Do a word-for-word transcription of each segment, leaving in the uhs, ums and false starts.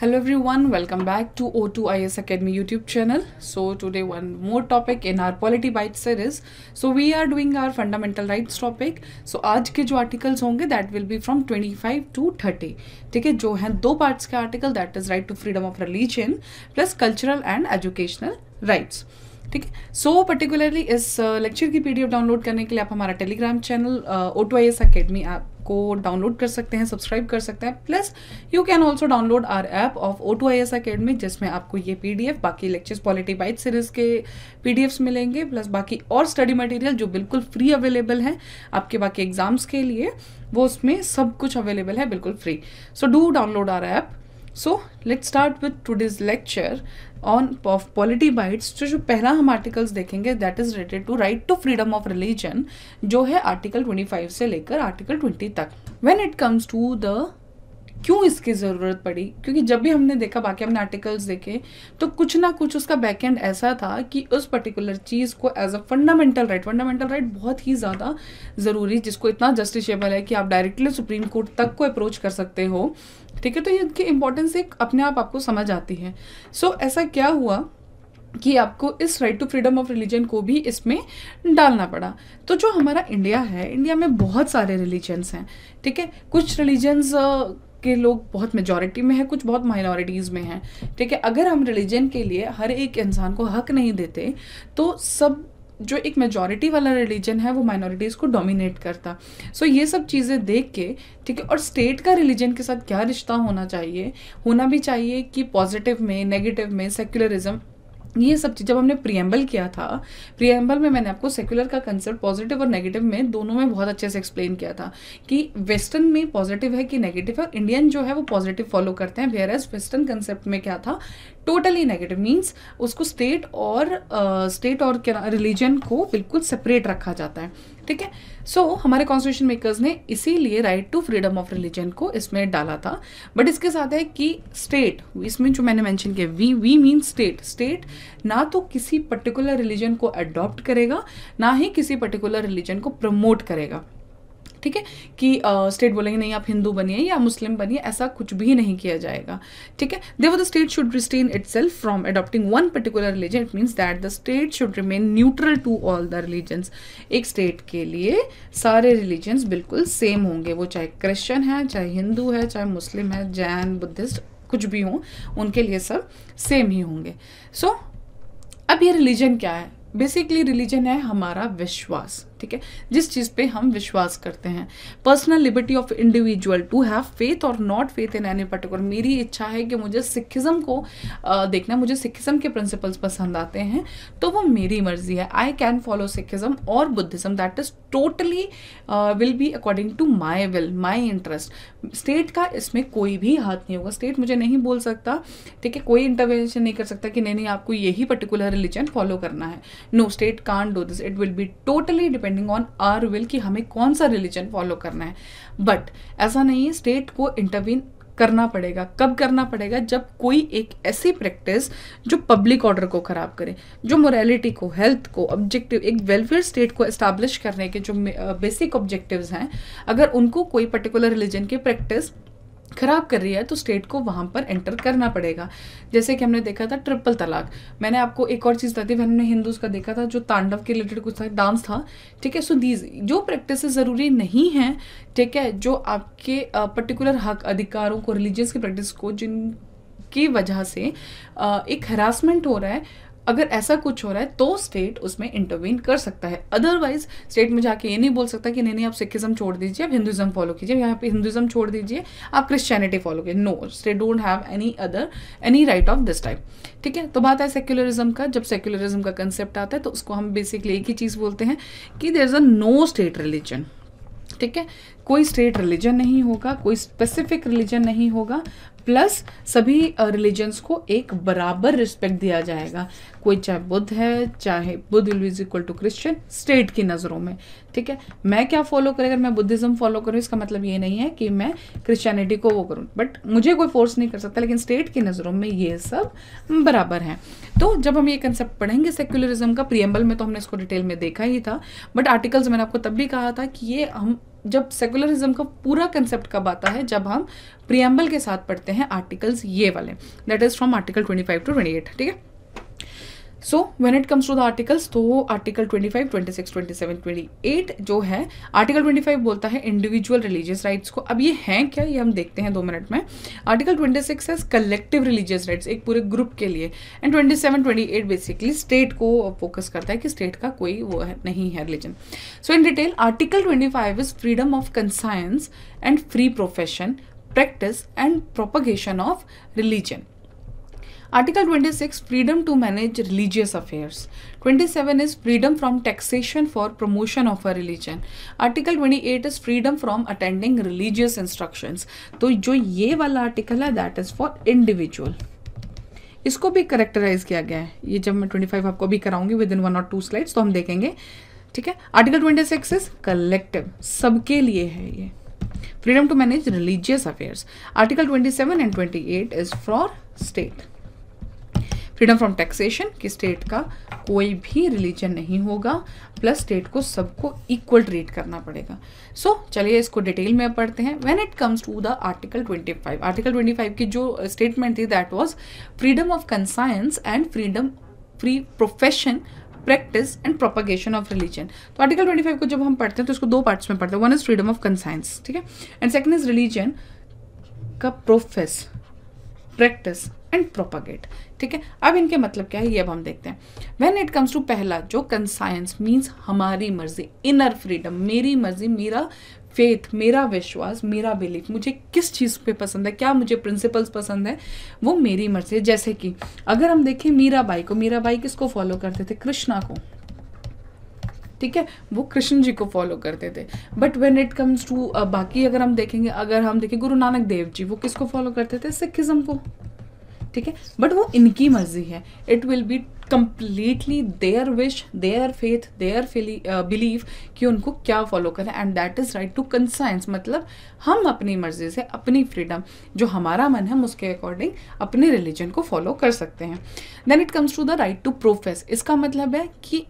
Hello everyone, welcome back to O two I S Academy YouTube channel. So today one more topic in our Polity Byte series. So we are doing our fundamental rights topic. So आज के जो articles होंगे that will be from twenty-five to thirty. ठीक है, जो हैं दो parts के article that is right to freedom of religion plus cultural and educational rights. ठीक है, सो पर्टिकुलरली इस लेक्चर की पीडीएफ डाउनलोड करने के लिए आप हमारा Telegram channel O two I S Academy app को डाउनलोड कर सकते हैं, सब्सक्राइब कर सकते हैं. Plus you can also download our app of O two I S Academy जिसमें आपको ये पीडीएफ, बाकी लेक्चर्स पॉलिटी बाइट सीरीज के पीडीएफ्स मिलेंगे, प्लस बाकी और स्टडी मटेरियल जो बिल्कुल फ्री अवेलेबल है आपके बाकी एग्जाम्स के लिए, वो उसमें सब कुछ अवेलेबल है बिल्कुल free. So do download our app. So let's start with today's lecture on of polity bytes. जो जो पहला हम आर्टिकल्स देखेंगे that is related to right to freedom of religion, जो है आर्टिकल पच्चीस से लेकर आर्टिकल बीस तक. When it comes to the क्यों इसकी ज़रूरत पड़ी, क्योंकि जब भी हमने देखा, बाकी हमने आर्टिकल्स देखे, तो कुछ ना कुछ उसका बैकएंड ऐसा था कि उस पर्टिकुलर चीज़ को as a fundamental right, fundamental right बहुत ही ज़्यादा ज़रूरी, जिसको इतना जस्टिसेबल है कि आप डायरेक्टली सुप्रीम कोर्ट तक को अप्रोच कर सकते हो. ठीक है, तो ये इनकी इम्पोर्टेंस एक अपने आप आपको समझ आती है. सो so, ऐसा क्या हुआ कि आपको इस right to freedom of religion को भी इसमें डालना पड़ा. तो जो हमारा इंडिया है, इंडिया में बहुत सारे रिलीजन्स हैं. ठीक है, कुछ रिलीजन्स के लोग बहुत मेजॉरिटी में है, कुछ बहुत माइनॉरिटीज़ में हैं. ठीक है, अगर हम रिलीजन के लिए हर एक इंसान को हक नहीं देते तो सब जो एक मेजॉरिटी वाला रिलीजन है वो माइनॉरिटीज़ को डोमिनेट करता. सो so, ये सब चीज़ें देख के, ठीक है, और स्टेट का रिलीजन के साथ क्या रिश्ता होना चाहिए, होना भी चाहिए कि पॉजिटिव में, नेगेटिव में, सेक्युलरिज्म, ये सब चीज़. जब हमने प्रीएम्बल किया था, प्रीएम्बल में मैंने आपको सेक्युलर का कंसेप्ट पॉजिटिव और नेगेटिव में दोनों में बहुत अच्छे से एक्सप्लेन किया था कि वेस्टर्न में पॉजिटिव है कि नेगेटिव है, और इंडियन जो है वो पॉजिटिव फॉलो करते हैं, वेयर एज वेस्टर्न कंसेप्ट में क्या था, टोटली नेगेटिव मीन्स उसको स्टेट और स्टेट uh, और रिलीजन को बिल्कुल सेपरेट रखा जाता है. ठीक है, सो so, हमारे कॉन्स्टिट्यूशन मेकर्स ने इसीलिए right to freedom of religion को इसमें डाला था. बट इसके साथ है कि स्टेट, इसमें जो मैंने मेंशन किया we we mean state, state ना तो किसी पर्टिकुलर रिलीजन को अडॉप्ट करेगा, ना ही किसी पर्टिकुलर रिलीजन को प्रमोट करेगा. ठीक है, कि स्टेट uh, बोलेंगे नहीं आप हिंदू बनिए या मुस्लिम बनिए, ऐसा कुछ भी नहीं किया जाएगा. ठीक है, therefore the state should restrain itself from adopting one particular religion. It means that the state should remain neutral to all the religions. एक स्टेट के लिए सारे रिलीजन्स बिल्कुल सेम होंगे, वो चाहे क्रिश्चियन है, चाहे हिंदू है, चाहे मुस्लिम है, जैन, बुद्धिस्ट, कुछ भी हों, उनके लिए सब सेम ही होंगे. सो so, अब ये रिलीजन क्या है? बेसिकली रिलीजन है हमारा विश्वास. ठीक है, जिस चीज़ पे हम विश्वास करते हैं. Personal liberty of individual to have faith और not faith in any particular. मेरी इच्छा है कि मुझे सिखिज़म को आ, देखना, मुझे सिखिज़म के प्रिंसिपल्स पसंद आते हैं तो वो मेरी मर्जी है. आई कैन फॉलो सिखिज़म और Buddhism, that is totally will be according to my will, my interest. State का इसमें कोई भी हाथ नहीं होगा, स्टेट मुझे नहीं बोल सकता. ठीक है, कोई इंटरवेंशन नहीं कर सकता कि नहीं नहीं आपको यही पर्टिकुलर रिलीजन फॉलो करना है. No, state can't do this. It will be totally depending on our will कि हमें कौन सा रिलीजन फॉलो करना है. बट ऐसा नहीं है, स्टेट को इंटरवीन करना पड़ेगा. कब करना पड़ेगा? जब कोई एक ऐसी प्रैक्टिस जो पब्लिक ऑर्डर को खराब करे, जो मोरालिटी को, हेल्थ को, ऑब्जेक्टिव, एक वेलफेयर स्टेट को एस्टैब्लिश करने के जो बेसिक ऑब्जेक्टिव्स हैं, अगर उनको कोई पर्टिकुलर रिलीजन की प्रैक्टिस खराब कर रही है तो स्टेट को वहाँ पर एंटर करना पड़ेगा. जैसे कि हमने देखा था ट्रिपल तलाक. मैंने आपको एक और चीज़ बताई थी, हमने हिंदूज़ का देखा था जो तांडव के रिलेटेड कुछ था, डांस था. ठीक है, सो दीज जो प्रैक्टिस ज़रूरी नहीं हैं. ठीक है, जो आपके पर्टिकुलर हक अधिकारों को, रिलीजियस की प्रैक्टिस को, जिनकी वजह से एक हरासमेंट हो रहा है, अगर ऐसा कुछ हो रहा है तो स्टेट उसमें इंटरवीन कर सकता है. अदरवाइज स्टेट में जाके ये नहीं बोल सकता कि नहीं नहीं आप सिखिज़म छोड़ दीजिए, आप हिंदुज़म फॉलो कीजिए, यहाँ पे हिंदुज़म छोड़ दीजिए, आप क्रिश्चियनिटी फॉलो कीजिए. No, state don't have any other any right of this type. ठीक है, तो बात है सेक्युलरिज्म का. जब सेक्युलरिज्म का कंसेप्ट आता है तो उसको हम बेसिकली एक ही चीज़ बोलते हैं कि there is a no state religion. ठीक है, कोई स्टेट रिलीजन नहीं होगा, कोई स्पेसिफिक रिलीजन नहीं होगा, प्लस सभी रिलीजन्स को एक बराबर रिस्पेक्ट दिया जाएगा. कोई चाहे बुद्ध है, चाहे Buddha will is equal to Christian state की नज़रों में. ठीक है, मैं क्या फॉलो करें, अगर मैं बुद्धिज़्म फॉलो करूँ इसका मतलब ये नहीं है कि मैं क्रिश्चियनिटी को वो करूँ, बट मुझे कोई फोर्स नहीं कर सकता, लेकिन स्टेट की नज़रों में ये सब बराबर हैं. तो जब हम ये कंसेप्ट पढ़ेंगे सेक्युलरिज्म का, प्रीएम्बल में तो हमने इसको डिटेल में देखा ही था, बट आर्टिकल्स मैंने आपको तब भी कहा था कि ये हम जब सेकुलरिज्म का पूरा कंसेप्ट कब आता है, जब हम प्रियम्बल के साथ पढ़ते हैं आर्टिकल्स ये वाले, that is from article twenty five to twenty eight. ठीक है. So when it comes to the articles, तो article twenty five, twenty six, twenty seven, twenty eight जो है, आर्टिकल ट्वेंटी फाइव बोलता है इंडिविजुअल रिलीजियस राइट्स को. अब ये हैं क्या, ये हम देखते हैं दो मिनट में. आर्टिकल ट्वेंटी सिक्स है कलेक्टिव रिलीजियस राइट्स, एक पूरे ग्रुप के लिए. And twenty seven, twenty eight basically state को फोकस करता है कि स्टेट का कोई वो है, नहीं है religion. So in detail, article twenty five is freedom of conscience and free profession, practice and propagation of religion. Article twenty-six, freedom to manage religious affairs. twenty-seven is freedom from taxation for promotion of a religion. Article twenty-eight is freedom from attending religious instructions. तो जो ये वाला article है that is for individual. इसको भी characterize किया गया है. ये जब मैं twenty-five आपको भी कराऊंगी within one or two slides, तो हम देखेंगे. ठीक है. Article twenty-six is collective, सबके लिए है ये. Freedom to manage religious affairs. Article twenty-seven and twenty-eight is for state. Freedom from taxation कि स्टेट का कोई भी रिलीजन नहीं होगा, प्लस स्टेट को सबको इक्वल ट्रीट करना पड़ेगा. सो so, चलिए इसको डिटेल में पढ़ते हैं. When it comes to the article twenty five, article twenty five की जो स्टेटमेंट थी that was freedom of conscience and freedom free profession, practice and propagation of religion. तो आर्टिकल ट्वेंटी फाइव को जब हम पढ़ते हैं तो इसको दो पार्ट्स में पढ़ते हैं. One is freedom of conscience, ठीक है, एंड सेकेंड इज रिलीजन का प्रोफेस, प्रैक्टिस एंड प्रोपागेट. ठीक है. अब इनके मतलब क्या है ये अब हम देखते हैं. व्हेन इट कम्स टू पहला जो कंसाइंस मीन्स हमारी मर्जी, इनर फ्रीडम, मेरी मर्जी, मेरा फेथ, मेरा विश्वास, मेरा बिलीफ, मुझे किस चीज़ पे पसंद है, क्या मुझे प्रिंसिपल्स पसंद है, वो मेरी मर्जी है. जैसे कि अगर हम देखें मीराबाई को, मीराबाई किसको फॉलो करते थे, कृष्णा को. ठीक है, वो कृष्ण जी को फॉलो करते थे. But when it comes to बाकी अगर हम देखेंगे, अगर हम देखें गुरु नानक देव जी, वो किसको फॉलो करते थे, सिखिज्म को. ठीक है, बट वो इनकी मर्जी है. It will be completely their wish, their faith, their belief कि उनको क्या फॉलो करें. And that is right to conscience, मतलब हम अपनी मर्जी से, अपनी फ्रीडम, जो हमारा मन है हम उसके अकॉर्डिंग अपने रिलीजन को फॉलो कर सकते हैं. Then it comes to the right to profess. इसका मतलब है कि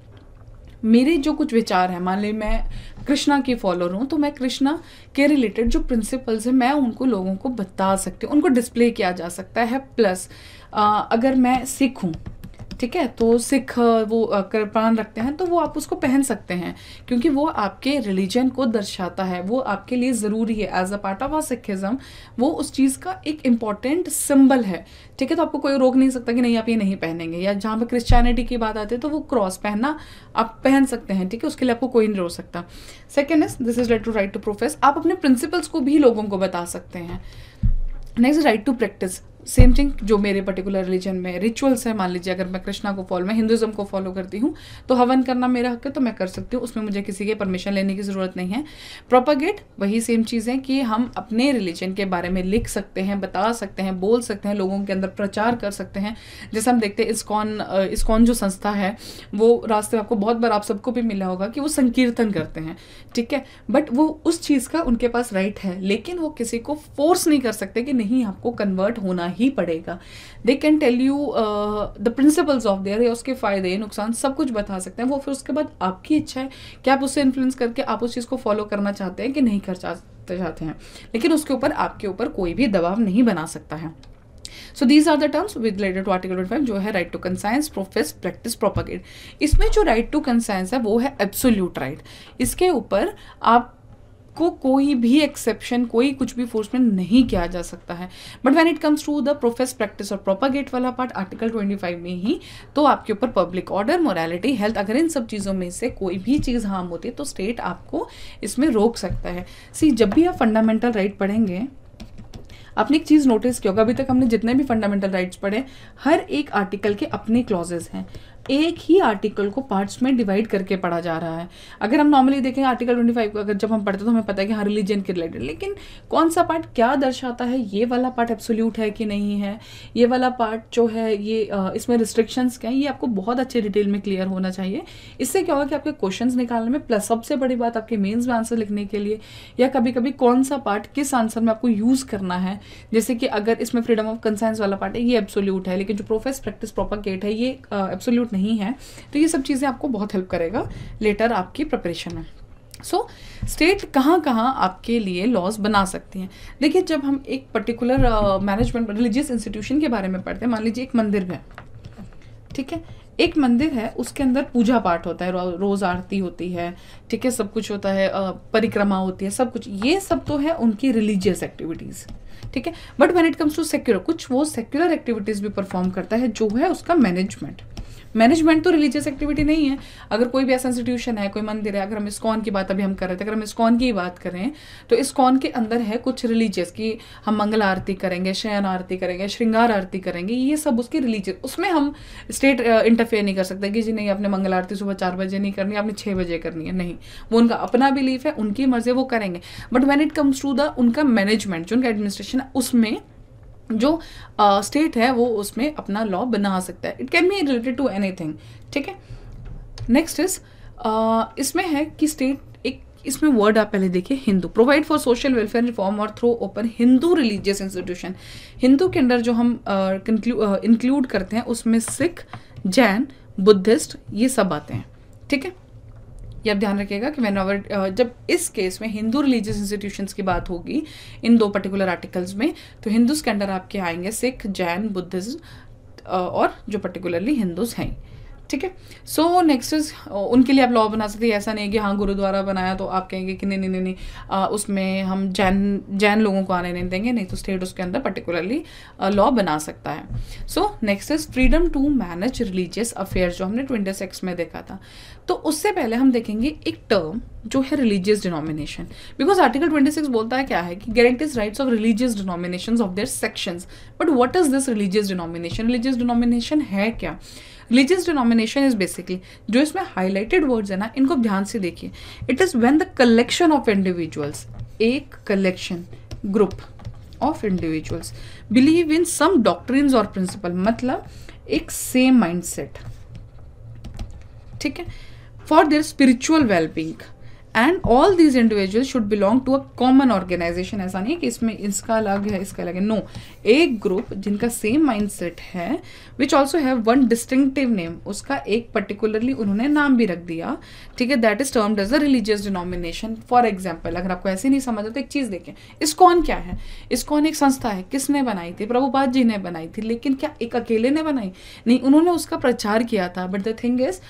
मेरे जो कुछ विचार हैं, मान ली मैं कृष्णा की फॉलोअर हूँ, तो मैं कृष्णा के रिलेटेड जो प्रिंसिपल्स हैं मैं उनको लोगों को बता सकती हूँ, उनको डिस्प्ले किया जा सकता है. प्लस आ, अगर मैं सिख हूँ, ठीक है, तो सिख वो कृपाण रखते हैं, तो वो आप उसको पहन सकते हैं क्योंकि वो आपके रिलीजन को दर्शाता है, वो आपके लिए ज़रूरी है. As a part of our Sikhism वो उस चीज़ का एक इम्पॉर्टेंट सिंबल है. ठीक है, तो आपको कोई रोक नहीं सकता कि नहीं आप ये नहीं पहनेंगे. या जहाँ पर क्रिश्चियनिटी की बात आती है तो वो क्रॉस पहनना आप पहन सकते हैं. ठीक है, उसके लिए आपको कोई नहीं रोक सकता. Second is this is to right to profess, आप अपने प्रिंसिपल्स को भी लोगों को बता सकते हैं. Next right to practice, same thing, जो मेरे पर्टिकुलर रिलीजन में रिचुअल्स है, मान लीजिए अगर मैं कृष्णा को फॉलो, मैं हिंदुज़म को फॉलो करती हूँ तो हवन करना मेरा हक है, तो मैं कर सकती हूँ, उसमें मुझे किसी के परमिशन लेने की ज़रूरत नहीं है. प्रोपागेट वही सेम चीज़ है कि हम अपने रिलीजन के बारे में लिख सकते हैं, बता सकते हैं, बोल सकते हैं, लोगों के अंदर प्रचार कर सकते हैं. जैसे हम देखते हैं इस्कॉन, इस्कॉन जो संस्था है वो रास्ते में आपको बहुत बार आप सबको भी मिला होगा कि वो संकीर्तन करते हैं. ठीक है, बट वो उस चीज़ का उनके पास राइट है, लेकिन वो किसी को फोर्स नहीं कर सकते कि नहीं आपको कन्वर्ट होना ही पड़ेगा. They can tell you the principles of their, या उसके फायदे नुकसान सब कुछ बता सकते हैं वो. फिर उसके बाद आपकी इच्छा है कि आप उससे इन्फ्लुएंस करके आप उस चीज़ को फॉलो करना चाहते हैं कि नहीं कर चाहते हैं, लेकिन उसके ऊपर आपके ऊपर कोई भी दबाव नहीं बना सकता है. So these are the terms with related to article twenty five जो है right to conscience, profess, practice, propagate. इसमें जो राइट टू कंसाइंस है वो है एब्सोल्यूट राइट, इसके ऊपर आप को कोई भी एक्सेप्शन, कोई कुछ भी फोर्समेंट नहीं किया जा सकता है. But when it comes to the profess, practice और प्रोपागेट वाला पार्ट आर्टिकल ट्वेंटी फाइव में ही, तो आपके ऊपर पब्लिक ऑर्डर, मोरालिटी, हेल्थ, अगर इन सब चीज़ों में से कोई भी चीज़ हार्म होती है तो स्टेट आपको इसमें रोक सकता है. सी, जब भी आप फंडामेंटल राइट पढ़ेंगे, आपने एक चीज़ नोटिस किया होगा, अभी तक हमने जितने भी फंडामेंटल राइट्स पढ़े हर एक आर्टिकल के अपने क्लॉजेस हैं, एक ही आर्टिकल को पार्ट्स में डिवाइड करके पढ़ा जा रहा है. अगर हम नॉर्मली देखें आर्टिकल ट्वेंटी फाइव को, अगर जब हम पढ़ते हैं तो हमें पता है कि हाँ रिलीजन के रिलेटेड, लेकिन कौन सा पार्ट क्या दर्शाता है, ये वाला पार्ट एब्सोल्यूट है कि नहीं है, ये वाला पार्ट जो है ये इसमें रिस्ट्रिक्शंस क्या है, ये आपको बहुत अच्छे डिटेल में क्लियर होना चाहिए. इससे क्या होगा कि आपके क्वेश्चंस निकालने में, प्लस सबसे बड़ी बात आपके मेन्स में आंसर लिखने के लिए, या कभी कभी कौन सा पार्ट किस आंसर में आपको यूज़ करना है. जैसे कि अगर इसमें फ्रीडम ऑफ कंसाइंस वाला पार्ट है ये एब्सोल्यूट है, लेकिन जो प्रोफेस, प्रैक्टिस, प्रोपागेट है ये एब्सोल्यूट नहीं है, तो ये सब चीज़ें आपको बहुत हेल्प करेगा लेटर आपकी प्रिपरेशन में. सो स्टेट कहाँ कहाँ आपके लिए लॉज बना सकती हैं। देखिए, जब हम एक पर्टिकुलर मैनेजमेंट रिलीजियस इंस्टीट्यूशन के बारे में पढ़ते हैं, मान लीजिए एक मंदिर है, ठीक है, एक मंदिर है, उसके अंदर पूजा पाठ होता है, रो, रोज आरती होती है, ठीक है, सब कुछ होता है, परिक्रमा होती है, सब कुछ, ये सब तो है उनकी रिलीजियस एक्टिविटीज़, ठीक है। But when it comes to secular, कुछ वो सेक्युलर एक्टिविटीज़ भी परफॉर्म करता है जो है उसका मैनेजमेंट। मैनेजमेंट तो रिलीजियस एक्टिविटी नहीं है। अगर कोई भी ऐसा इंस्टीट्यूशन है, कोई मंदिर है, अगर हम इस्कॉन की बात अभी हम कर रहे थे, अगर हम इस्कॉन की बात करें तो इस्कॉन के अंदर है कुछ रिलीजियस कि हम मंगल आरती करेंगे, शयन आरती करेंगे, श्रृंगार आरती करेंगे, ये सब उसकी रिलीजियस, उसमें हम स्टेट इंटरफेयर नहीं कर सकते कि जी नहीं आपने मंगल आरती सुबह चार बजे नहीं करनी, आपने छः बजे करनी है, नहीं, वो उनका अपना बिलीफ है, उनकी मर्जी, वो करेंगे। But when it comes to the उनका मैनेजमेंट, जो उनका एडमिनिस्ट्रेशन है, उसमें जो स्टेट uh, है वो उसमें अपना लॉ बना सकता है। It can be related to anything, ठीक है। नेक्स्ट इज uh, इसमें है कि स्टेट एक, इसमें वर्ड आप पहले देखिए, Hindu provide for social welfare reform और through open Hindu religious institution. Hindu के अंदर जो हम इंक्लूड uh, करते हैं उसमें सिख, जैन, बुद्धिस्ट, ये सब आते हैं, ठीक है। ये आप ध्यान रखिएगा कि वेन आवर, जब इस केस में हिंदू रिलीजियस इंस्टीट्यूशंस की बात होगी इन दो पर्टिकुलर आर्टिकल्स में, तो हिंदूज के अंडर आपके आएंगे सिख, जैन, बुद्धिस्ट और जो पर्टिकुलरली हिंदूज हैं, ठीक है। सो नेक्स्ट इज उनके लिए आप लॉ बना सकते हैं। ऐसा नहीं है कि हाँ गुरुद्वारा बनाया तो आप कहेंगे कि नहीं नहीं नहीं, नहीं आ, उसमें हम जैन जैन लोगों को आने नहीं देंगे, नहीं, तो स्टेट उसके अंदर पर्टिकुलरली लॉ बना सकता है। So next is freedom to manage religious affairs, जो हमने ट्वेंटी सिक्स में देखा था। तो उससे पहले हम देखेंगे एक टर्म जो है religious denomination, because article twenty six बोलता है क्या है कि guarantees rights of religious denomination of their sections. But what is this religious denomination? Religious denomination है क्या? रिलीजियस डिनोमिनेशन इज बेसिकली, जो इसमें हाईलाइटेड वर्ड्स है ना, इनको ध्यान से देखिए। It is when the collection of individuals, एक collection, group of individuals, believe in some doctrines और प्रिंसिपल, मतलब एक सेम माइंडसेट, ठीक है, for their spiritual wellbeing, and all these individual should belong to a common organisation. ऐसा नहीं है कि इसमें इसका अलग है, इसका अलग है, नो, एक ग्रुप जिनका सेम माइंडसेट है, which also have one distinctive name, उसका एक पर्टिकुलरली उन्होंने नाम भी रख दिया, ठीक है, that is termed as a religious denomination. For example, अगर आपको ऐसे नहीं समझ तो एक चीज़ देखें, इस्कॉन क्या है? इस्कॉन एक संस्था है। किसने बनाई थी? प्रभुपाद जी ने बनाई थी। लेकिन क्या एक अकेले ने बनाई? नहीं, उन्होंने उसका प्रचार किया था। But the thing is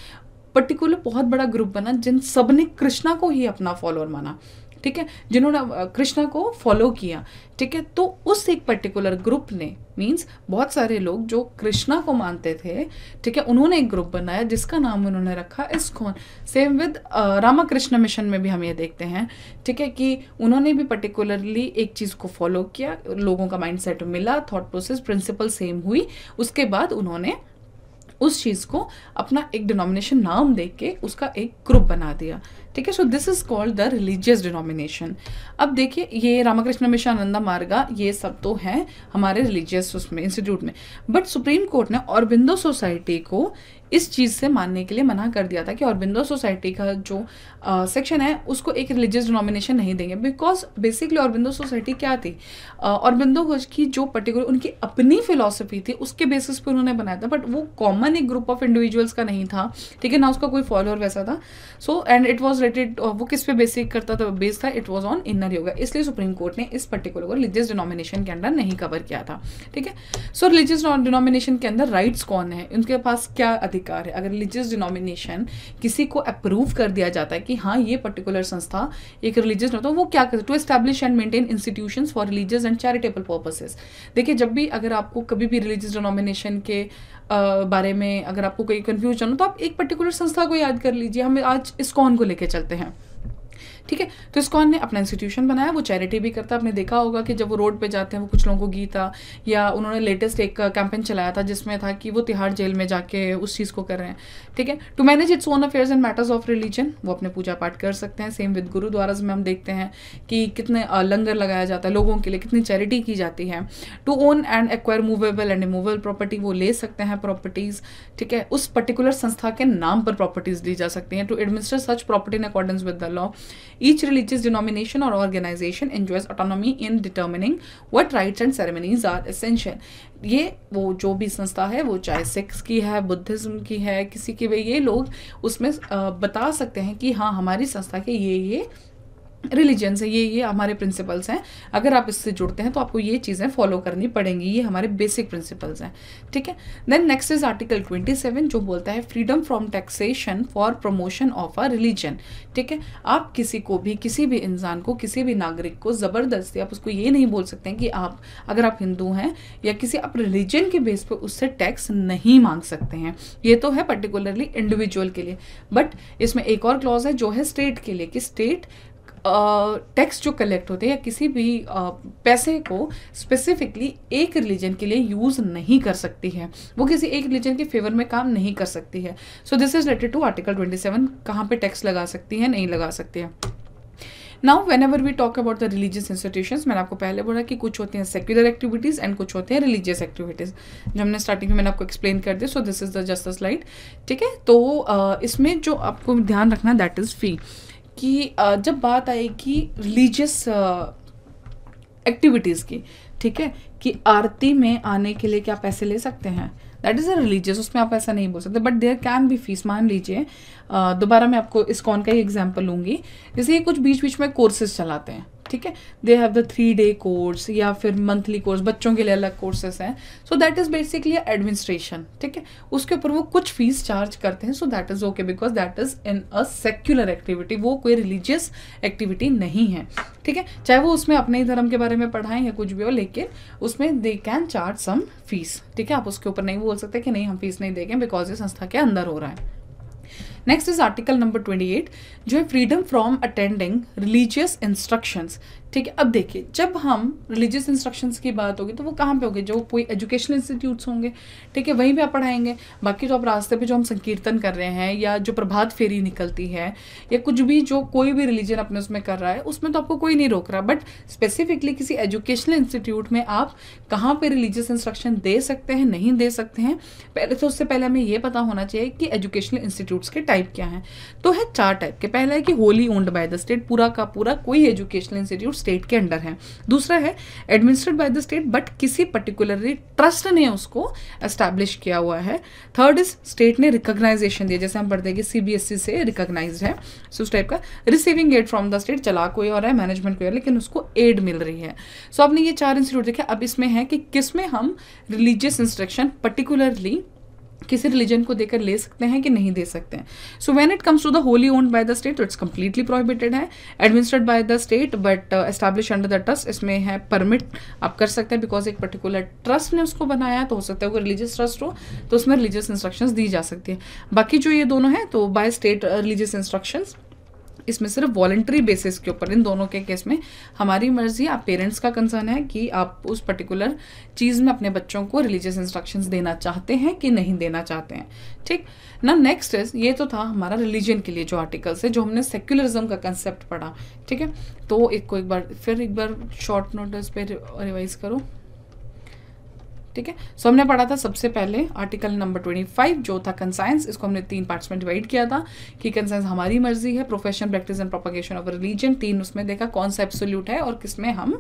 particular बहुत बड़ा ग्रुप बना जिन सब ने कृष्णा को ही अपना फॉलोअर माना, ठीक है, जिन्होंने कृष्णा को फॉलो किया, ठीक है। तो उस एक पर्टिकुलर ग्रुप ने, मीन्स बहुत सारे लोग जो कृष्णा को मानते थे, ठीक है, उन्होंने एक ग्रुप बनाया जिसका नाम उन्होंने रखा ISKCON. Same with Ramakrishna mission में भी हम ये देखते हैं, ठीक है, कि उन्होंने भी पर्टिकुलरली एक चीज़ को फॉलो किया, लोगों का माइंडसेट मिला, थॉट प्रोसेस, प्रिंसिपल सेम हुई, उसके बाद उन्होंने उस चीज़ को अपना एक डिनोमिनेशन नाम दे के उसका एक ग्रुप बना दिया, ठीक है। So this is called the religious denomination. अब देखिए, ये रामकृष्ण मिशन, आनंदा मार्गा, ये सब तो हैं हमारे रिलीजियस उसमें इंस्टीट्यूट में, बट सुप्रीम कोर्ट ने औरबिंदो सोसाइटी को इस चीज़ से मानने के लिए मना कर दिया था कि औरबिंदो सोसाइटी का जो सेक्शन uh, है उसको एक रिलीजियस डिनोमिनेशन नहीं देंगे, बिकॉज बेसिकली औरबिंदो सोसाइटी क्या थी? औरबिंदो uh, घोष की जो पर्टिकुलर उनकी अपनी फिलॉसफी थी उसके बेसिस पर उन्होंने बनाया था, बट वो कॉमन एक ग्रुप ऑफ इंडिविजुअल्स का नहीं था, ठीक है ना, उसका कोई फॉलोअर वैसा था। So and it was related, वो किस पे बेसिक करता था, बेस्ड था, it was on inner yoga, इसलिए सुप्रीम कोर्ट ने इस पर्टिकुलर को रिलीजियस डिनोमिनेशन के अंदर नहीं कवर किया था, ठीक है। सो रिलीजियस डिनोमिनेशन के अंदर राइट्स कौन है, उनके पास क्या अधिकार है? अगर रिलीजियस डिनोमिनेशन किसी को अप्रूव कर दिया जाता है कि हाँ ये पर्टिकुलर संस्था एक रिलीजियस, तो वो क्या करते? To establish and maintain institutions for religious and charitable purposes. देखिए, जब भी अगर आपको कभी भी रिलीजियस डिनोमिनेशन के Uh, बारे में अगर आपको कोई कन्फ्यूजन हो तो आप एक पर्टिकुलर संस्था को याद कर लीजिए। हम आज इस्कॉन को लेके चलते हैं, ठीक है। तो इस्कॉन ने अपना इंस्टीट्यूशन बनाया, वो चैरिटी भी करता है। आपने देखा होगा कि जब वो रोड पे जाते हैं वो कुछ लोगों को गीता, या उन्होंने लेटेस्ट एक कैंपेन चलाया था जिसमें था कि वो तिहाड़ जेल में जाके उस चीज़ को कर रहे हैं, ठीक है। To manage its own affairs and matters of religion, वो अपने पूजा पाठ कर सकते हैं। सेम विद गुरुद्वाराज में हम देखते हैं कि कितने लंगर लगाया जाता है लोगों के लिए, कितनी चैरिटी की जाती है। To own and acquire movable and immovable property, वो ले सकते हैं प्रॉपर्टीज़, ठीक है। उस पर्टिकुलर संस्था के नाम पर प्रॉपर्टीज़ ली जा सकती हैं। To administer such property in accordance with the law, Each religious denomination or organization enjoys autonomy in determining what rites and ceremonies are essential. ये वो जो भी संस्था है, वो चाहे सिक्स की है, बुद्धिज़्म की है, किसी की भी, ये लोग उसमें बता सकते हैं कि हाँ हमारी संस्था के ये ये रिलीजन्स है, ये ये हमारे प्रिंसिपल्स हैं, अगर आप इससे जुड़ते हैं तो आपको ये चीज़ें फॉलो करनी पड़ेंगी, ये हमारे बेसिक प्रिंसिपल्स हैं. ठीक है. Then next is article twenty seven जो बोलता है freedom from taxation for promotion of a religion. ठीक है. आप किसी को भी, किसी भी इंसान को, किसी भी नागरिक को ज़बरदस्ती आप उसको ये नहीं बोल सकते हैं कि आप, अगर आप हिंदू हैं या किसी आप रिलीजन के बेस पर उससे टैक्स नहीं मांग सकते हैं. ये तो है पर्टिकुलरली इंडिविजुअल के लिए, बट इसमें एक और क्लॉज है जो है स्टेट के लिए कि स्टेट टैक्स uh, जो कलेक्ट होते हैं या किसी भी uh, पैसे को स्पेसिफिकली एक रिलीजन के लिए यूज़ नहीं कर सकती है, वो किसी एक रिलीजन के फेवर में काम नहीं कर सकती है. So this is related to article twenty seven, कहाँ पे टैक्स लगा सकती है, नहीं लगा सकती है. Now whenever we talk about the religious institution, मैंने आपको पहले बोला कि कुछ होते हैं सेक्युलर एक्टिविटीज़ एंड कुछ होते हैं रिलीजियस एक्टिविटीज़, जो हमने स्टार्टिंग में मैंने आपको एक्सप्लेन कर दिया. So this is the just the slide. ठीक है. तो uh, इसमें जो आपको ध्यान रखना दैट इज़ फी, कि जब बात आएगी रिलीजियस एक्टिविटीज़ की, ठीक है, कि आरती में आने के लिए क्या पैसे ले सकते हैं, दैट इज़ अ रिलीजियस, उसमें आप ऐसा नहीं बोल सकते, but there can be fees. मान लीजिए दोबारा मैं आपको इस्कॉन का ही एग्जांपल लूँगी, जैसे ये कुछ बीच बीच में कोर्सेज चलाते हैं. ठीक है. They have the three day course या फिर मंथली कोर्स, बच्चों के लिए अलग कोर्सेस हैं. So that is basically administration. ठीक है. उसके ऊपर वो कुछ फीस चार्ज करते हैं. So that is okay because that is in a secular activity, वो कोई रिलीजियस एक्टिविटी नहीं है. ठीक है. चाहे वो उसमें अपने ही धर्म के बारे में पढ़ाएं या कुछ भी हो, लेकिन उसमें they can charge some fees. ठीक है. आप उसके ऊपर नहीं बोल सकते कि नहीं हम फीस नहीं देंगे बिकॉज ये संस्था के अंदर हो रहा है. Next is article number twenty eight जो है freedom from attending religious instructions. ठीक है. अब देखिए जब हम रिलीजियस इंस्ट्रक्शंस की बात होगी तो वो कहाँ पे होगी, जो कोई एजुकेशनल इंस्टीट्यूट्स होंगे. ठीक है. वहीं पे आप पढ़ाएंगे. बाकी जो आप रास्ते पे जो हम संकीर्तन कर रहे हैं या जो प्रभात फेरी निकलती है या कुछ भी जो कोई भी रिलीजन अपने उसमें कर रहा है, उसमें तो आपको कोई नहीं रोक रहा, बट स्पेसिफिकली किसी एजुकेशनल इंस्टीट्यूट में आप कहाँ पर रिलीजियस इंस्ट्रक्शन दे सकते हैं, नहीं दे सकते हैं, पहले तो उससे पहले हमें ये पता होना चाहिए कि एजुकेशनल इंस्टीट्यूट्स के टाइप क्या हैं. तो है चार टाइप के. पहला है कि wholly owned by the state, पूरा का पूरा कोई एजुकेशनल इंस्टीट्यूट स्टेट के अंडर है. दूसरा है administered by the state but किसी पर्टिकुलरली ट्रस्ट ने उसको एस्टैब्लिश किया हुआ है. थर्ड इज स्टेट ने रिकॉग्नाइजेशन दिया, जैसे हम पढ़ते हैं कि सीबीएसई से रिकॉग्नाइज्ड है, सो उस टाइप का. Receiving aid from the state, चला कोई और है, मैनेजमेंट कोई और, लेकिन उसको एड मिल रही है. सो so, आपने ये चार इंस्टीट्यूट देखे. अब इसमें है कि किसमें हम रिलीजियस इंस्ट्रक्शन पर्टिकुलरली किसी रिलीजन को देकर ले सकते हैं कि नहीं दे सकते हैं. So when it comes to the wholly owned by the state तो इट्स कम्प्लीटली प्रोहिबिटेड है. Administered by the state but establish under the trust, इसमें है परमिट आप कर सकते हैं बिकॉज एक पर्टिकुलर ट्रस्ट ने उसको बनाया, तो हो सकता है वो रिलीजियस ट्रस्ट हो, तो उसमें रिलीजियस इंस्ट्रक्शंस दी जा सकती है. बाकी जो ये दोनों हैं तो बाय स्टेट रिलीजियस इंस्ट्रक्शंस, इसमें सिर्फ वॉलंटरी बेसिस के ऊपर, इन दोनों के केस में हमारी मर्जी, आप पेरेंट्स का कंसर्न है कि आप उस पर्टिकुलर चीज़ में अपने बच्चों को रिलीजियस इंस्ट्रक्शंस देना चाहते हैं कि नहीं देना चाहते हैं. ठीक ना. नेक्स्ट इज, ये तो था हमारा रिलीजन के लिए जो आर्टिकल्स है, जो हमने सेक्युलरिज्म का कंसेप्ट पढ़ा. ठीक है. तो एक को एक बार फिर एक बार शॉर्ट नोटिस पे रिवाइज करो. ठीक है. सो हमने पढ़ा था सबसे पहले आर्टिकल नंबर ट्वेंटी फाइव जो था कंसाइंस, इसको हमने तीन पार्ट्स में डिवाइड किया था कि कंसाइंस हमारी मर्जी है, profession practice and propagation of religion, तीन उसमें देखा कौन सा एब्सोल्यूट है और किसमें हम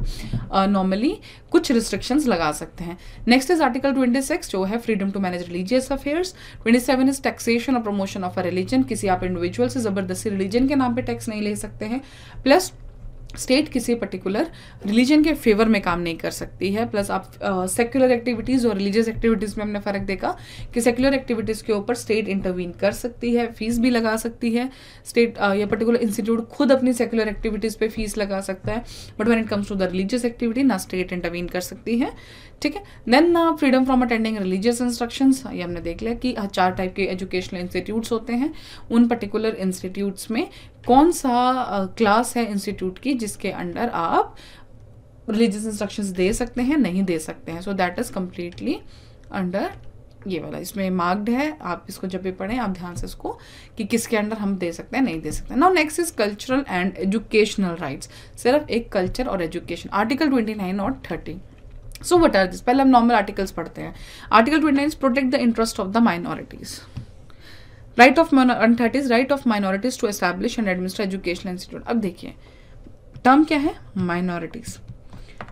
नॉर्मली uh, कुछ रिस्ट्रिक्शंस लगा सकते हैं. Next is article twenty six जो है freedom to manage religious affairs. Twenty seven is taxation और प्रमोशन ऑफ अ रिलीजन, किसी आप इंडिविजुअल से जबरदस्ती रिलीजन के नाम पर टैक्स नहीं ले सकते हैं. प्लस स्टेट किसी पर्टिकुलर रिलीजन के फेवर में काम नहीं कर सकती है. प्लस आप सेक्युलर एक्टिविटीज़ और रिलीजियस एक्टिविटीज़ में हमने फ़र्क देखा कि सेक्युलर एक्टिविटीज़ के ऊपर स्टेट इंटरवीन कर सकती है, फीस भी लगा सकती है स्टेट, uh, या पर्टिकुलर इंस्टीट्यूट खुद अपनी सेक्युलर एक्टिविटीज़ पे फीस लगा सकता है, but when it comes to the religious activity ना स्टेट इंटरवीन कर सकती है. ठीक है. Then freedom from attending religious instructions, ये हमने देख लिया कि चार टाइप के एजुकेशनल इंस्टीट्यूट्स होते हैं, उन पर्टिकुलर इंस्टीट्यूट्स में कौन सा क्लास uh, है इंस्टीट्यूट की जिसके अंडर आप रिलीजियस इंस्ट्रक्शंस दे सकते हैं, नहीं दे सकते हैं. So that is completely under ये वाला, इसमें मार्क्ड है, आप इसको जब भी पढ़ें आप ध्यान से इसको कि किसके अंडर हम दे सकते हैं, नहीं दे सकते हैं. Now next is cultural and educational rights, सिर्फ एक कल्चर और एजुकेशन, आर्टिकल ट्वेंटी नाइन और thirty. So what are this, पहले हम नॉर्मल आर्टिकल्स पढ़ते हैं. Article twenty nine, protect the interest of the minorities. Right of अनथर्टीज right of minorities to establish and administer educational institute. अब देखिए term क्या है, माइनॉरिटीज.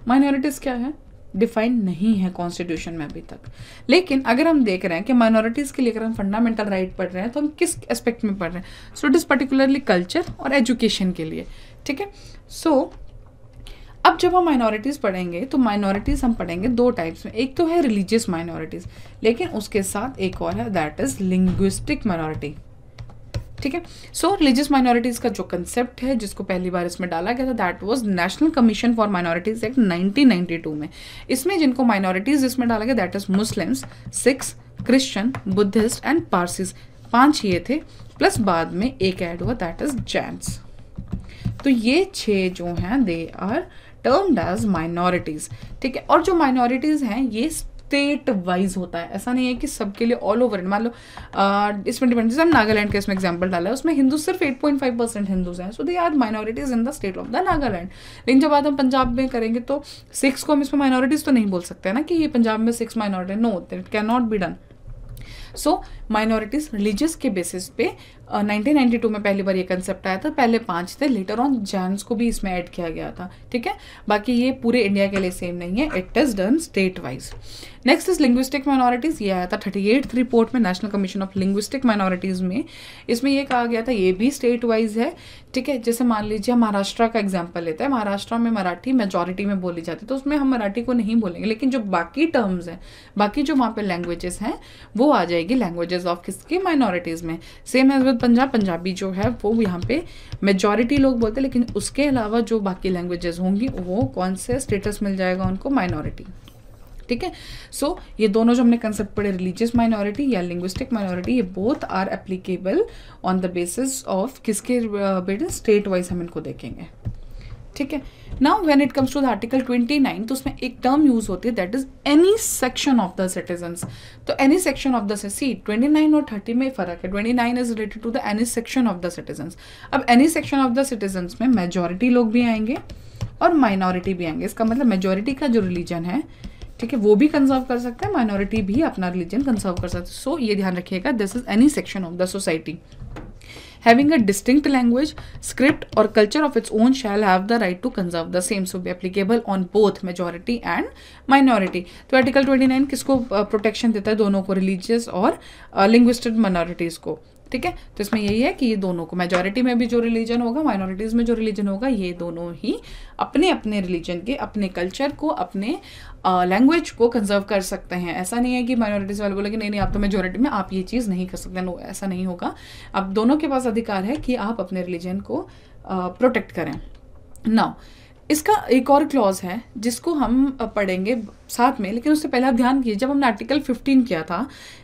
माइनॉरिटीज क्या है, डिफाइन नहीं है कॉन्स्टिट्यूशन में अभी तक. लेकिन अगर हम देख रहे हैं कि माइनॉरिटीज़ के लिए अगर हम फंडामेंटल राइट पढ़ रहे हैं तो हम किस एस्पेक्ट में पढ़ रहे हैं, so it is particularly culture और एजुकेशन के लिए. ठीक है. सो अब जब हम माइनॉरिटीज़ पढ़ेंगे तो माइनॉरिटीज़ हम पढ़ेंगे दो टाइप्स में. एक तो है रिलीजियस माइनॉरिटीज़, लेकिन उसके साथ एक और है दैट इज़ लिंग्विस्टिक माइनॉरिटी. ठीक है. सो रिलीजियस माइनॉरिटीज़ का जो कंसेप्ट है जिसको पहली बार इसमें डाला गया था that was national commission for minorities act nineteen ninety two में. इसमें जिनको माइनॉरिटीज़ इसमें डाला गया that is Muslims, Sikhs, Christian, Buddhist and Parsis. पांच ये थे प्लस बाद में एक ऐड हुआ दैट इज़ जैन्स. तो ये छः जो हैं they are termed as minorities. ठीक है. और जो माइनॉरिटीज़ हैं ये स्टेट वाइज होता है, ऐसा नहीं है कि सबके लिए ऑल ओवर. मान लो इसमें डिपेंड, जैसे हम नागालैंड का इसमें एग्जाम्पल डाला है, उसमें हिंदू सिर्फ eight point five percent Hindus हैं. So they are minorities in the state of the Nagaland. लेकिन जब बात हम पंजाब में करेंगे तो सिक्स को हम इसमें माइनॉरिटीज तो नहीं बोल सकते ना कि ये पंजाब में six minority. No, it can not be done. So minorities religious के बेसिस पे नाइनटीन नाइंटी टू में पहली बार ये कंसेप्ट आया था. पहले पांच थे, लेटर ऑन जैन्स को भी इसमें ऐड किया गया था. ठीक है. बाकी ये पूरे इंडिया के लिए सेम नहीं है, it is done state wise. Next is linguistic minorities. ये आया था थर्टी एट्थ रिपोर्ट में national commission of linguistic minorities में. इसमें यह कहा गया था ये भी स्टेट वाइज है. ठीक है. जैसे मान लीजिए महाराष्ट्र का एग्जाम्पल लेते हैं, महाराष्ट्र में मराठी मेजॉरिटी में बोली जाती है तो उसमें हम मराठी को नहीं बोलेंगे, लेकिन जो बाकी टर्म्स हैं, बाकी जो वहाँ पर लैंग्वेजेस हैं वो आ जाएगी लैंग्वेजेस ऑफ किसकी, माइनॉरिटीज़ में. सेम है पंजाब, पंजाबी जो है वो यहाँ पे मेजॉरिटी लोग बोलते हैं, लेकिन उसके अलावा जो बाकी लैंग्वेजेस होंगी वो कौन से स्टेटस मिल जाएगा उनको, माइनॉरिटी. ठीक है. सो ये दोनों जो हमने कंसेप्ट पढ़े, रिलीजियस माइनॉरिटी या लिंग्विस्टिक माइनॉरिटी, ये both are applicable on the basis of किसके बेटे, स्टेट वाइज हम इनको देखेंगे. ठीक है. Now when it comes to the article twenty nine, तो उसमें एक टर्म यूज होती है that is any section of the citizens. तो एनी सेक्शन ऑफ द सी ट्वेंटी नाइन और थर्टी में फर्क है. Twenty nine is related to the any section of the citizens. अब any section of the citizens में मेजॉरिटी लोग भी आएंगे और माइनॉरिटी भी आएंगे. इसका मतलब मेजॉरिटी का जो रिलीजन है, ठीक है, वो भी कंजर्व कर सकता है, माइनॉरिटी भी अपना रिलीजन कंजर्व कर सकता है. सो so, ये ध्यान रखिएगा, this is any section of the society having a distinct language, script or culture of its own shall have the right to conserve the same, so be applicable on both majority and minority. तो article twenty nine किसको protection देता है, दोनों को, religious और linguistic minorities को. ठीक है. तो इसमें यही है कि ये दोनों को, मेजॉरिटी में भी जो रिलीजन होगा, माइनॉरिटीज़ में जो रिलीजन होगा, ये दोनों ही अपने अपने रिलीजन के, अपने कल्चर को, अपने लैंग्वेज को कंजर्व कर सकते हैं. ऐसा नहीं है कि माइनॉरिटीज़ वाले बोलेंगे नहीं नहीं आप तो मेजॉरिटी में आप ये चीज़ नहीं कर सकते. नो, ऐसा नहीं होगा. आप दोनों के पास अधिकार है कि आप अपने रिलीजन को प्रोटेक्ट करें. नाउ इसका एक और क्लॉज है जिसको हम पढ़ेंगे साथ में, लेकिन उससे पहले आप ध्यान कीजिए, जब हमने आर्टिकल फिफ्टीन किया था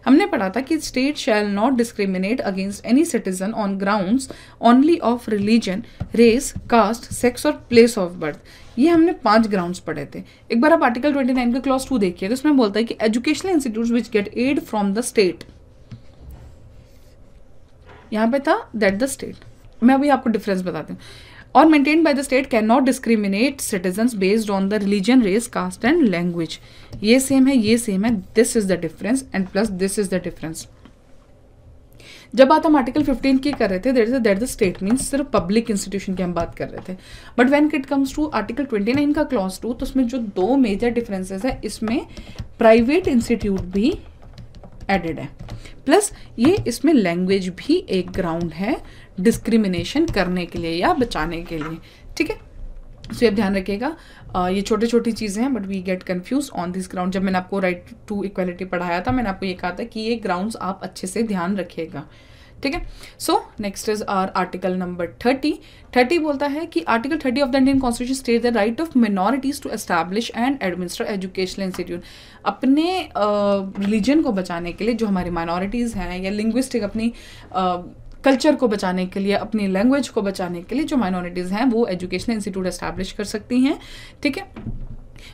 हमने पढ़ा था कि state shall not discriminate against any citizen on grounds only of religion, race, caste, sex और प्लेस ऑफ बर्थ. ये हमने पांच ग्राउंड्स पढ़े थे. एक बार आप आर्टिकल ट्वेंटी नाइन का क्लॉज टू देखिए तो उसमें बोलता है कि educational institute which get aid from the state, यहाँ पे था दैट द स्टेट, मैं अभी आपको डिफरेंस बताती हूँ, और maintain by the state can not discriminate citizens based on the religion, race, caste and language. ये सेम है, ये सेम है. This is the difference and plus this is the difference. जब बात हम आर्टिकल फिफ्टीन की कर रहे थे that is that the state means सिर्फ पब्लिक इंस्टीट्यूशन की हम बात कर रहे थे, but when it comes to article twenty nine का क्लॉज टू, तो उसमें जो दो मेजर डिफरेंसेस है, इसमें प्राइवेट इंस्टीट्यूट भी एडेड है, प्लस ये इसमें लैंग्वेज भी एक ग्राउंड है डिस्क्रिमिनेशन करने के लिए या बचाने के लिए. ठीक है. सो आप ध्यान रखिएगा, ये छोटी छोटी चीज़ें हैं but we get confuse on this ground. जब मैंने आपको राइट टू इक्वालिटी पढ़ाया था मैंने आपको ये कहा था कि ये ग्राउंड्स आप अच्छे से ध्यान रखिएगा. ठीक है. So next is are article number thirty. Thirty बोलता है कि article thirty of the Indian constitution state the right of minorities to establish and administer educational institute. अपने रिलीजन uh, को बचाने के लिए जो हमारी माइनॉरिटीज़ हैं या लिंग्विस्टिक, अपनी कल्चर uh, को बचाने के लिए, अपनी लैंग्वेज को बचाने के लिए जो माइनॉरिटीज़ हैं वो एजुकेशनल इंस्टीट्यूट एस्टैब्लिश कर सकती हैं. ठीक है.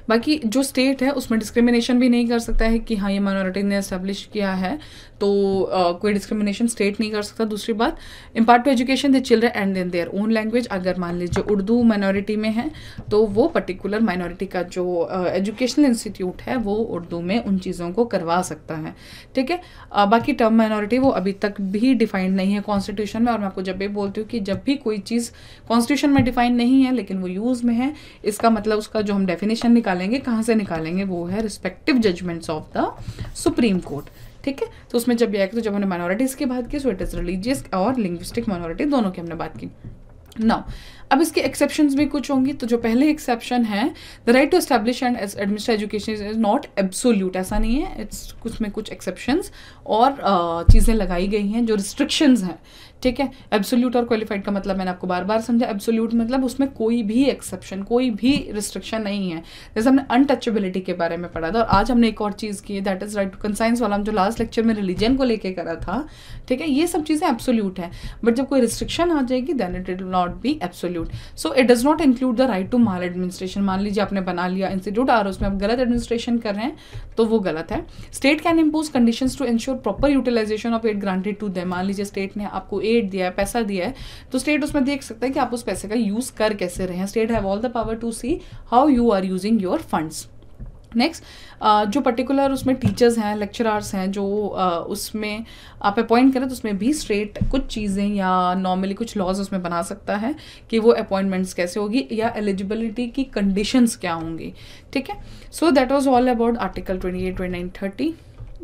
बाकी जो स्टेट है उसमें डिस्क्रिमिनेशन भी नहीं कर सकता है कि हाँ ये माइनॉरिटी ने एस्टेब्लिश किया है तो uh, कोई डिस्क्रिमिनेशन स्टेट नहीं कर सकता। दूसरी बात, impart to education the children and in their own language. अगर मान लीजिए उर्दू माइनॉरिटी में है तो वो पर्टिकुलर माइनॉरिटी का जो एजुकेशनल uh, इंस्टीट्यूट है वो उर्दू में उन चीज़ों को करवा सकता है, ठीक है। uh, बाकी टर्म माइनॉरिटी वो अभी तक भी डिफाइंड नहीं है कॉन्स्टिट्यूशन में, और मैं आपको जब भी बोलती हूँ कि जब भी कोई चीज़ कॉन्स्टिट्यूशन में डिफाइन नहीं है लेकिन वो यूज़ में है, इसका मतलब उसका जो हम डेफिनेशन निकालेंगे कहाँ से निकालेंगे, वो है respective judgments of the supreme court, ठीक है। तो उसमें जब यह आया तो जब हमने माइनॉरिटीज़ की बात की, सो इट इज़ रिलीजियस और लिंग्विस्टिक माइनॉरिटी दोनों की हमने बात की। नाउ अब इसके एक्सेप्शंस भी कुछ होंगी। तो जो पहले एक्सेप्शन है, the right to establish and administer education is not absolute, ऐसा नहीं है, इट्स कुछ में कुछ एक्सेप्शंस और uh, चीज़ें लगाई गई हैं जो रिस्ट्रिक्शंस हैं, ठीक है। एब्सोल्यूट और क्वालिफाइड का मतलब मैंने आपको बार बार समझा, एब्सोल्यूट मतलब उसमें कोई भी एक्सेप्शन कोई भी रिस्ट्रिक्शन नहीं है। जैसे हमने अनटचेबिलिटी के बारे में पढ़ा था, और आज हमने एक और चीज़ की है that is right to conscience वाला, हम जो लास्ट लेक्चर में रिलीजन को लेके करा था, ठीक है। ये सब चीज़ें एब्सोल्यूट है, बट जब कोई रिस्ट्रिक्शन आ जाएगी then it will not be absolute. So it does not include the right to maladministration. मान लीजिए आपने बना लिया इंस्टीट्यूट और उसमें आप गलत एडमिनिस्ट्रेशन कर रहे हैं तो वो गलत है। State can impose conditions to ensure proper utilisation of aid granted to them. मान लीजिए स्टेट ने आपको एड दिया है, पैसा दिया है, तो स्टेट उसमें देख सकता है कि आप उस पैसे का यूज़ कर कैसे रहे हैं। State have all the power to see how you are using your funds. Next, uh, जो पर्टिकुलर उसमें टीचर्स हैं, लेक्चरार्स हैं, जो uh, उसमें आप अपॉइंट करें तो उसमें भी स्ट्रेट कुछ चीज़ें या नॉर्मली कुछ लॉज उसमें बना सकता है कि वो अपॉइंटमेंट्स कैसे होगी या एलिजिबिलिटी की कंडीशंस क्या होंगी, ठीक है। So that was all about article twenty eight, twenty nine, thirty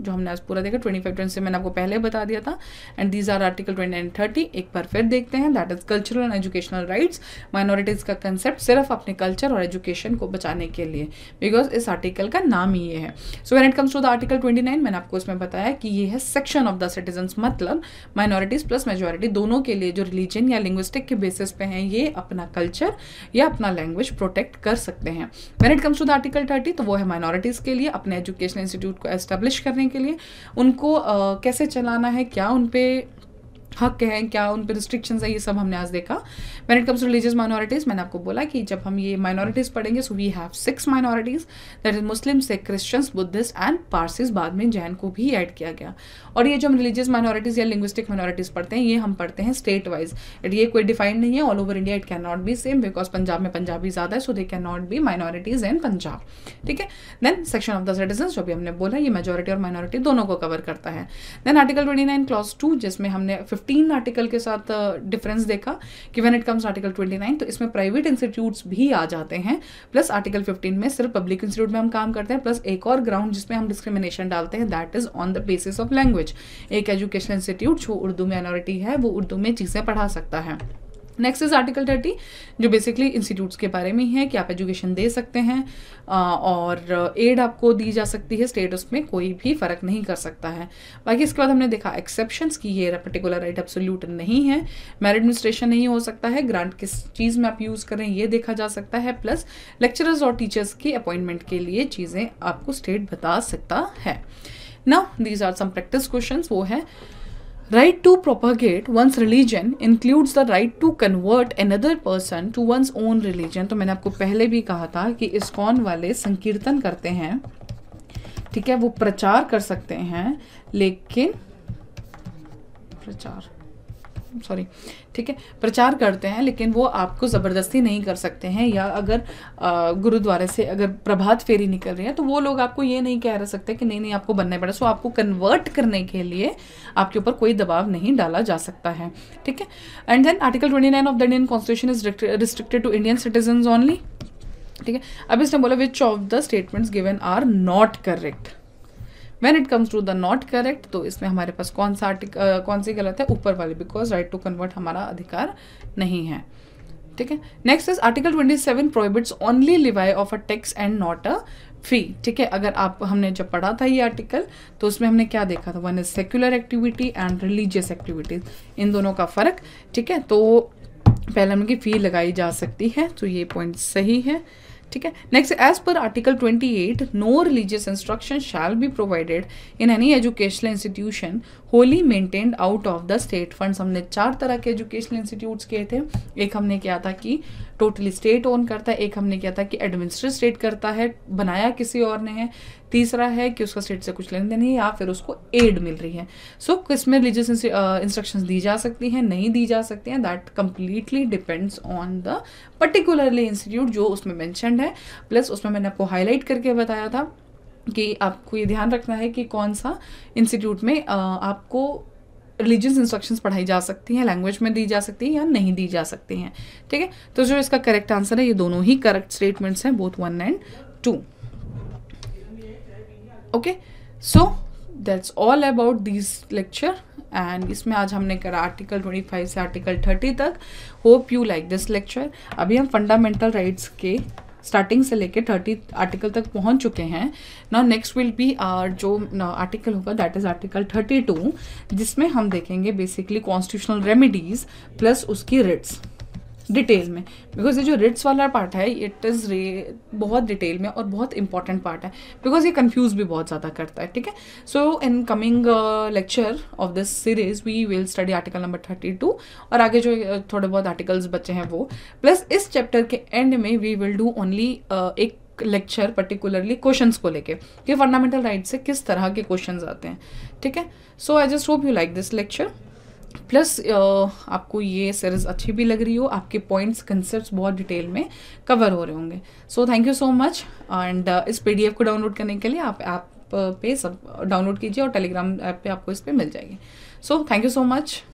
जो हमने आज पूरा देखा। ट्वेंटी फाइव, ट्वेंटी सिक्स मैंने आपको पहले बता दिया था, and these are article twenty nine, thirty. एक बार फिर देखते हैं, that is cultural and educational rights. Minorities का कंसेप्ट सिर्फ अपने कल्चर और एजुकेशन को बचाने के लिए, बिकॉज इस आर्टिकल का नाम ही ये है। So when it comes to the article twenty nine, मैंने आपको इसमें बताया कि ये है सेक्शन ऑफ द सिटीजन्स, मतलब माइनॉरिटीज़ प्लस मेजॉरिटी दोनों के लिए जो रिलीजन या लिंग्विस्टिक के बेसिस पे हैं ये अपना कल्चर या अपना लैंग्वेज प्रोटेक्ट कर सकते हैं। When it comes to the article thirty, तो वो है माइनॉरिटीज़ के लिए अपने एजुकेशनल इंस्टीट्यूट को एस्टेब्लिश करने के लिए, उनको आ, कैसे चलाना है, क्या उन पे हक हैं, क्या उन पर रिस्ट्रिक्शंस है, ये सब हमने आज देखा। When it comes to religious minorities, मैंने आपको बोला कि जब हम ये माइनॉरिटीज़ पढ़ेंगे so we have six minorities, that is Muslims, Christians, Buddhist and Parsis. बाद में जैन को भी ऐड किया गया। और ये जो हम रिलीजियस माइनॉरिटीज़ या लिंग्विस्टिक माइनॉरिटीज़ पढ़ते हैं ये हम पढ़ते हैं स्टेट वाइज, ये कोई डिफाइंड नहीं है। All over India it can not be same because Punjab में पंजाबी ज़्यादा है, so they can not be minorities in Punjab, ठीक है। Then section of the citizen, जो भी हमने बोला ये मेजॉरिटी और माइनॉरिटी दोनों को कवर करता है। Then article twenty nine clause two, जिसमें हमने तीन आर्टिकल के साथ डिफरेंस uh, देखा कि when it comes article twenty nine, तो इसमें प्राइवेट इंस्टीट्यूट्स भी आ जाते हैं, प्लस आर्टिकल फिफ्टीन में सिर्फ पब्लिक इंस्टीट्यूट में हम काम करते हैं, प्लस एक और ग्राउंड जिसमें हम डिस्क्रिमिनेशन डालते हैं that is on the basis of language. एक एजुकेशनल इंस्टीट्यूट जो उर्दू में माइनॉरिटी है वो उर्दू में चीज़ें पढ़ा सकता है। नेक्स्ट इज आर्टिकल थर्टी, जो बेसिकली इंस्टीट्यूट्स के बारे में ही है कि आप एजुकेशन दे सकते हैं और एड आपको दी जा सकती है, स्टेट उसमें कोई भी फ़र्क नहीं कर सकता है। बाकी इसके बाद हमने देखा एक्सेप्शंस की ये पर्टिकुलर राइट एब्सोल्यूट नहीं है, मेरिट एडमिनिस्ट्रेशन नहीं हो सकता है, ग्रांट किस चीज़ में आप यूज़ करें ये देखा जा सकता है, प्लस लेक्चरर्स और टीचर्स की अपॉइंटमेंट के लिए चीज़ें आपको स्टेट बता सकता है। Now these are some practice questions, वो है right to propagate one's religion includes the right to convert another person to one's own religion। तो मैंने आपको पहले भी कहा था कि इस्कॉन वाले संकीर्तन करते हैं, ठीक है, वो प्रचार कर सकते हैं, लेकिन प्रचार सॉरी ठीक है प्रचार करते हैं लेकिन वो आपको ज़बरदस्ती नहीं कर सकते हैं। या अगर गुरुद्वारे से अगर प्रभात फेरी निकल रही है तो वो लोग आपको ये नहीं कह सकते कि नहीं नहीं आपको बनना पड़े। सो आपको कन्वर्ट करने के लिए आपके ऊपर कोई दबाव नहीं डाला जा सकता है, ठीक है। And then article twenty nine of the Indian constitution is restricted to Indian citizen only, ठीक है। अब इसने बोला which of the statements given are not correct. When it comes to the not correct, तो इसमें हमारे पास कौन सा आर्टिकल कौन सी गलत है, ऊपर वाली, because right to convert हमारा अधिकार नहीं है, ठीक है। Next is article twenty seven prohibits only levy of a tax and not a fee, ठीक है। अगर आप हमने जब पढ़ा था ये आर्टिकल तो उसमें हमने क्या देखा था, one is secular activity and religious activities, इन दोनों का फर्क, ठीक है। तो पहले हमने फी लगाई जा सकती है, तो ये पॉइंट सही है, ठीक है। Next, as per article twenty eight, no religious instruction shall be provided in any educational institution wholly maintained out of the state funds. हमने चार तरह के एजुकेशनल इंस्टीट्यूट्स किए थे, एक हमने किया था कि टोटली स्टेट ओन करता है, एक हमने किया था कि एडमिनिस्ट्रेट स्टेट करता है, बनाया किसी और ने है, तीसरा है कि उसका स्टेट से कुछ लेन देन नहीं या फिर उसको एड मिल रही है. सो so, किसमें रिलीजियस इंस्ट्रक्शंस दी जा सकती हैं, नहीं दी जा सकती हैं, that completely depends on the particularly institute जो उसमें मैंशनड है. प्लस उसमें मैंने आपको हाईलाइट करके बताया था कि आपको ये ध्यान रखना है कि कौन सा इंस्टीट्यूट में आ, आपको रिलीजियस इंस्ट्रक्शंस पढ़ाई जा सकती हैं, लैंग्वेज में दी जा सकती है या नहीं दी जा सकती हैं. ठीक है, तो जो इसका करेक्ट आंसर है, ये दोनों ही करेक्ट स्टेटमेंट्स हैं, both one and two. Okay, so that's all about this lecture. And इसमें आज हमने करा आर्टिकल ट्वेंटी फाइव से आर्टिकल थर्टी तक. Hope you like this lecture. अभी हम फंडामेंटल राइट्स के स्टार्टिंग से लेके थर्टी आर्टिकल तक पहुंच चुके हैं. Now next will be our जो आर्टिकल होगा that is article thirty two, जिसमें हम देखेंगे बेसिकली कॉन्स्टिट्यूशनल रेमेडीज प्लस उसकी रिट्स डिटेल में, बिकॉज ये जो रिट्स वाला पार्ट है इट इज़ रे बहुत डिटेल में और बहुत इंपॉर्टेंट पार्ट है, बिकॉज ये कंफ्यूज भी बहुत ज़्यादा करता है. ठीक है, so in coming lecture of this series we will study article number thirty two, और आगे जो uh, थोड़े बहुत आर्टिकल्स बचे हैं वो, प्लस इस चैप्टर के एंड में वी विल डू ओनली एक लेक्चर पर्टिकुलरली क्वेश्चंस को लेके कि फंडामेंटल राइट से किस तरह के क्वेश्चंस आते हैं. ठीक है, so I just hope you like this lecture. Plus uh, आपको ये सीरीज अच्छी भी लग रही हो, आपके पॉइंट्स कंसेप्ट्स बहुत डिटेल में कवर हो रहे होंगे. So thank you so much. And इस पीडीएफ को डाउनलोड करने के लिए आप ऐप पे सब डाउनलोड कीजिए और टेलीग्राम ऐप पे आपको इस पे मिल जाएगी. So thank you so much.